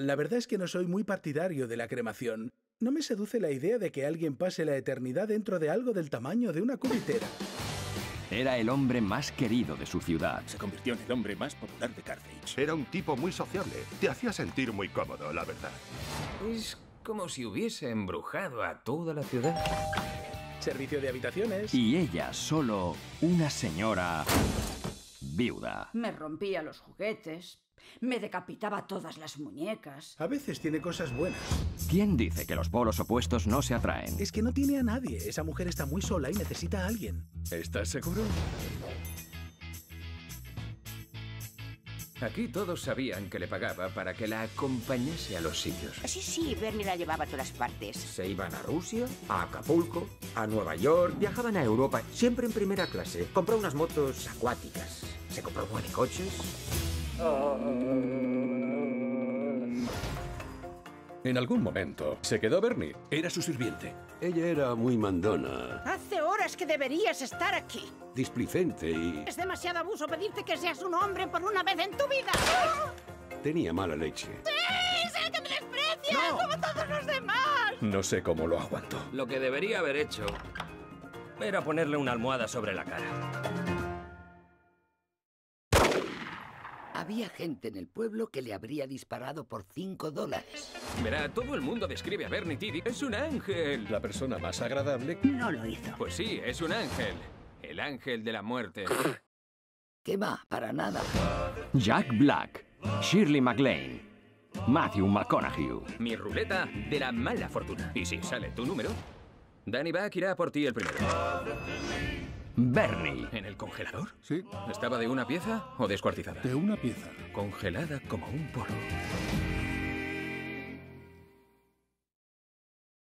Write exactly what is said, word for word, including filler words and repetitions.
La verdad es que no soy muy partidario de la cremación. No me seduce la idea de que alguien pase la eternidad dentro de algo del tamaño de una cubitera. Era el hombre más querido de su ciudad. Se convirtió en el hombre más popular de Carthage. Era un tipo muy sociable. Te hacía sentir muy cómodo, la verdad. Es como si hubiese embrujado a toda la ciudad. Servicio de habitaciones. Y ella solo una señora viuda. Me rompía los juguetes. Me decapitaba todas las muñecas. A veces tiene cosas buenas. ¿Quién dice que los polos opuestos no se atraen? Es que no tiene a nadie. Esa mujer está muy sola y necesita a alguien. ¿Estás seguro? Aquí todos sabían que le pagaba para que la acompañase a los sitios. Sí, sí, Bernie la llevaba a todas partes. Se iban a Rusia, a Acapulco, a Nueva York. Viajaban a Europa, siempre en primera clase. Compró unas motos acuáticas. Se compró nueve coches. En algún momento se quedó Bernie. Era su sirviente. Ella era muy mandona. Hace horas que deberías estar aquí. Displicente y... Es demasiado abuso pedirte que seas un hombre por una vez en tu vida. Tenía mala leche. ¡Sí! ¡Sé que me desprecia! No. ¡Como todos los demás! No sé cómo lo aguantó. Lo que debería haber hecho era ponerle una almohada sobre la cara. Había gente en el pueblo que le habría disparado por cinco dólares. Verá, todo el mundo describe a Bernie Tiede. Es un ángel. La persona más agradable. No lo hizo. Pues sí, es un ángel. El ángel de la muerte. ¿Qué va? Para nada. Jack Black, Shirley MacLaine, Matthew McConaughey. Mi ruleta de la mala fortuna. Y si sale tu número, Danny Buck irá por ti el primero. Bernie. ¿En el congelador? Sí. ¿Estaba de una pieza o descuartizada? De una pieza. Congelada como un polvo.